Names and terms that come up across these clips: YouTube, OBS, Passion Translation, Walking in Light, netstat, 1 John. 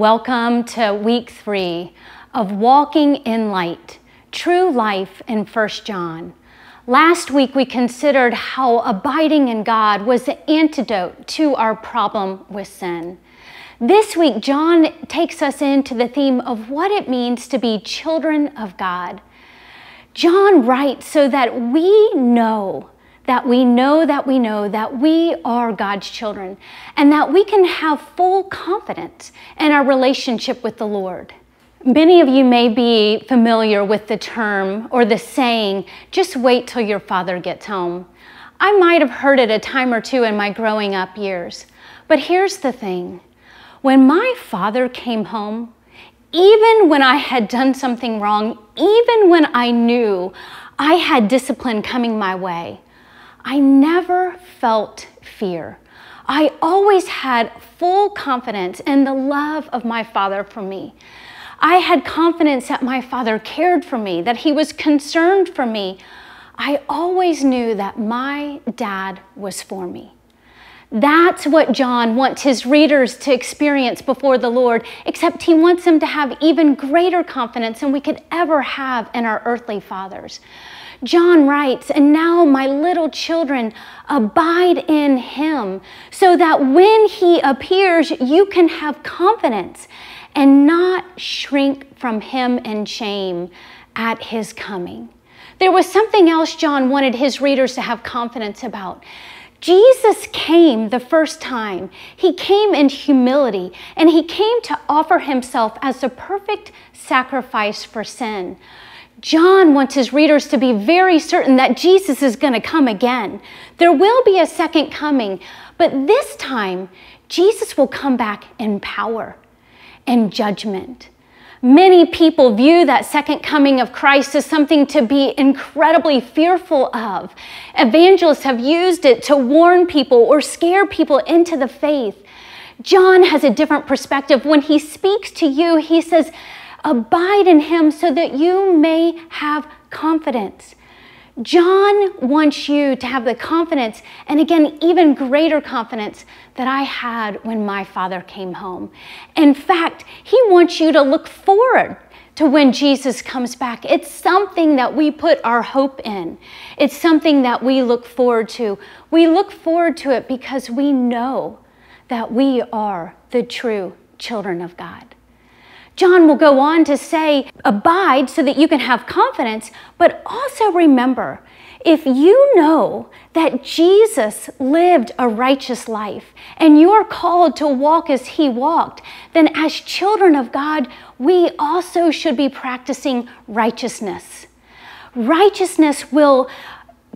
Welcome to week 3 of Walking in Light, True Life in 1 John. Last week we considered how abiding in God was the antidote to our problem with sin. This week John takes us into the theme of what it means to be children of God. John writes so that we know that we are God's children, and that we can have full confidence in our relationship with the Lord. Many of you may be familiar with the term or the saying, just wait till your father gets home. I might have heard it a time or two in my growing up years, but here's the thing. When my father came home, even when I had done something wrong, even when I knew I had discipline coming my way, I never felt fear. I always had full confidence in the love of my father for me. I had confidence that my father cared for me, that he was concerned for me. I always knew that my dad was for me. That's what John wants his readers to experience before the Lord, except he wants them to have even greater confidence than we could ever have in our earthly fathers. John writes, "And now my little children, abide in him, so that when he appears, you can have confidence and not shrink from him in shame at his coming." There was something else John wanted his readers to have confidence about. Jesus came the first time. He came in humility, and he came to offer himself as the perfect sacrifice for sin. John wants his readers to be very certain that Jesus is going to come again. There will be a second coming, but this time, Jesus will come back in power and judgment. Many people view that second coming of Christ as something to be incredibly fearful of. Evangelists have used it to warn people or scare people into the faith. John has a different perspective. When he speaks to you, he says, "Abide in him so that you may have confidence." John wants you to have the confidence, and again, even greater confidence, that I had when my father came home. In fact, he wants you to look forward to when Jesus comes back. It's something that we put our hope in. It's something that we look forward to. We look forward to it because we know that we are the true children of God. John will go on to say, abide so that you can have confidence, but also remember, if you know that Jesus lived a righteous life and you are called to walk as he walked, then as children of God, we also should be practicing righteousness. Righteousness will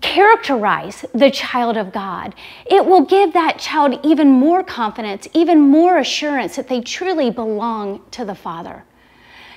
characterize the child of God. It will give that child even more confidence, even more assurance that they truly belong to the Father.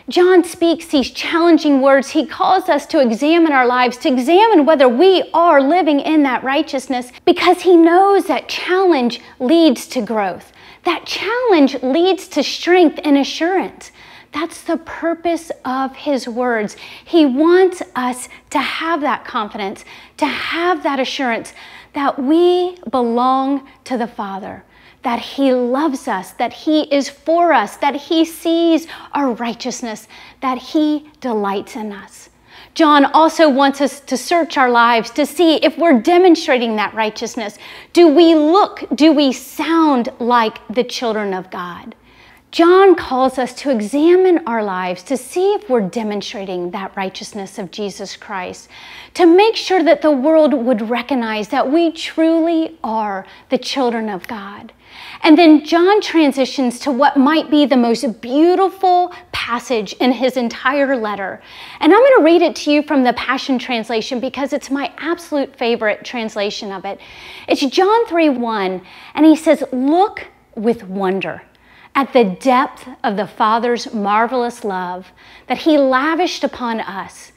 John speaks these challenging words. He calls us to examine our lives, to examine whether we are living in that righteousness, because he knows that challenge leads to growth. That challenge leads to strength and assurance. That's the purpose of his words. He wants us to have that confidence, to have that assurance that we belong to the Father, that he loves us, that he is for us, that he sees our righteousness, that he delights in us. John also wants us to search our lives to see if we're demonstrating that righteousness. Do we look, do we sound like the children of God? John calls us to examine our lives to see if we're demonstrating that righteousness of Jesus Christ, to make sure that the world would recognize that we truly are the children of God. And then John transitions to what might be the most beautiful passage in his entire letter. And I'm going to read it to you from the Passion Translation because it's my absolute favorite translation of it. It's John 3:1, and he says, "Look with wonder at the depth of the Father's marvelous love that he lavished upon us.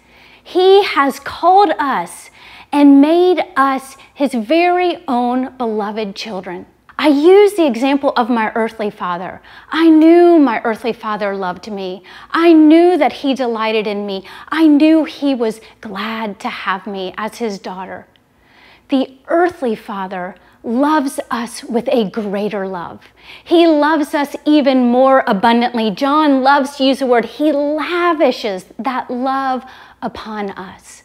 He has called us and made us his very own beloved children." I use the example of my earthly father. I knew my earthly father loved me. I knew that he delighted in me. I knew he was glad to have me as his daughter. The earthly father loves us with a greater love. He loves us even more abundantly. John loves to use the word, he lavishes that love upon us.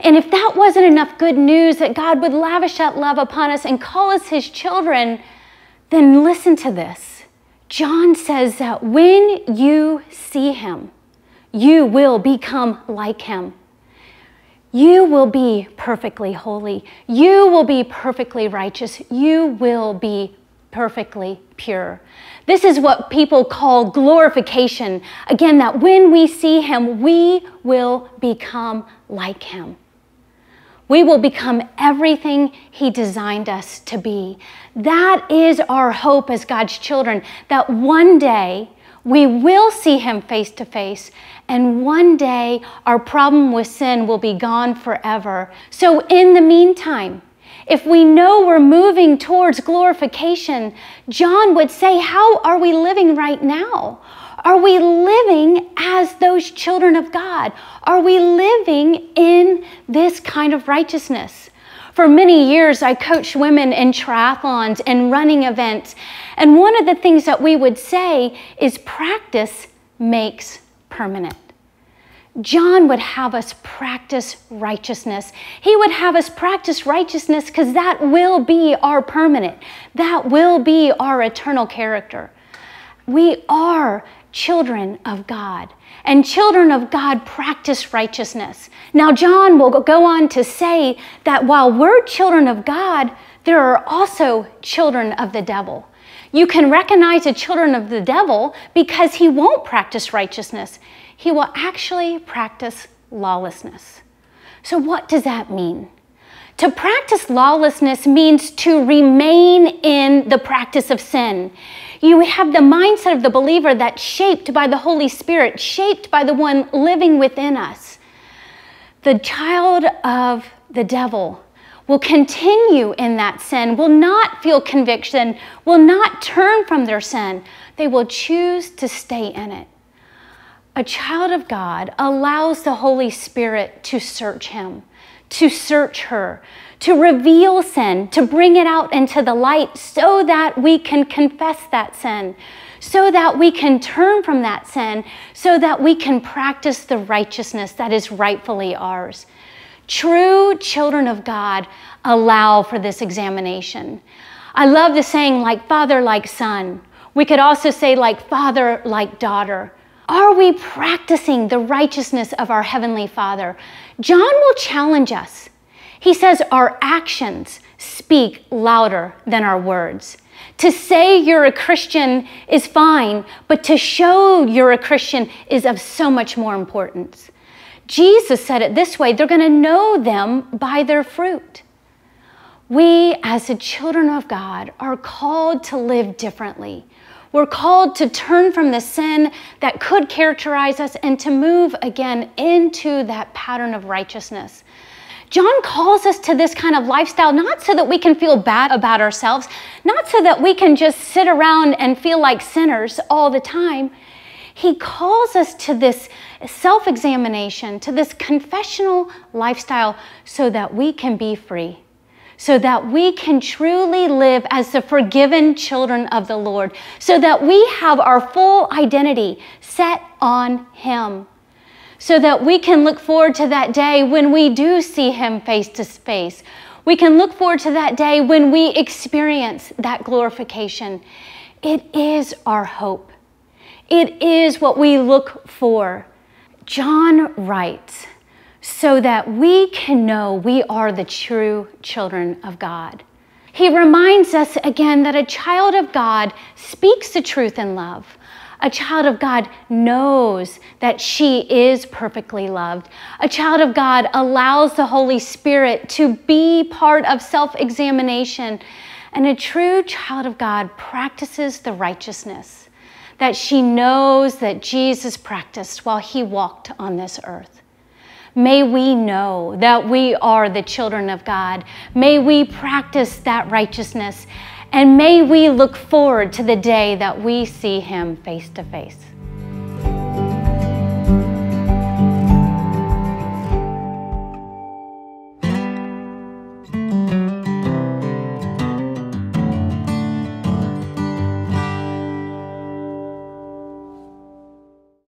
And if that wasn't enough good news that God would lavish that love upon us and call us his children, then listen to this. John says that when you see him, you will become like him. You will be perfectly holy. You will be perfectly righteous. You will be perfectly pure. This is what people call glorification. Again, that when we see him, we will become like him. We will become everything he designed us to be. That is our hope as God's children, that one day we will see him face to face, and one day our problem with sin will be gone forever. So in the meantime, if we know we're moving towards glorification, John would say, how are we living right now? Are we living as those children of God? Are we living in this kind of righteousness? For many years, I coached women in triathlons and running events. And one of the things that we would say is practice makes permanent. John would have us practice righteousness. He would have us practice righteousness because that will be our permanent. That will be our eternal character. We are children of God, and children of God practice righteousness. Now, John will go on to say that while we're children of God, there are also children of the devil. You can recognize the children of the devil because he won't practice righteousness. He will actually practice lawlessness. So what does that mean? To practice lawlessness means to remain in the practice of sin. You have the mindset of the believer that's shaped by the Holy Spirit, shaped by the one living within us. The child of the devil will continue in that sin, will not feel conviction, will not turn from their sin. They will choose to stay in it. A child of God allows the Holy Spirit to search him, to search her, to reveal sin, to bring it out into the light so that we can confess that sin, so that we can turn from that sin, so that we can practice the righteousness that is rightfully ours. True children of God allow for this examination. I love the saying, like father, like son. We could also say, like father, like daughter. Are we practicing the righteousness of our Heavenly Father? John will challenge us. He says our actions speak louder than our words. To say you're a Christian is fine, but to show you're a Christian is of so much more importance. Jesus said it this way, they're going to know them by their fruit. We, as the children of God, are called to live differently. We're called to turn from the sin that could characterize us and to move again into that pattern of righteousness. John calls us to this kind of lifestyle, not so that we can feel bad about ourselves, not so that we can just sit around and feel like sinners all the time. He calls us to this self-examination, to this confessional lifestyle so that we can be free, so that we can truly live as the forgiven children of the Lord, so that we have our full identity set on him, so that we can look forward to that day when we do see him face to face. We can look forward to that day when we experience that glorification. It is our hope. It is what we look for. John writes, so that we can know we are the true children of God. He reminds us again that a child of God speaks the truth in love. A child of God knows that she is perfectly loved. A child of God allows the Holy Spirit to be part of self-examination. And a true child of God practices the righteousness that she knows that Jesus practiced while he walked on this earth. May we know that we are the children of God. May we practice that righteousness, and may we look forward to the day that we see him face to face.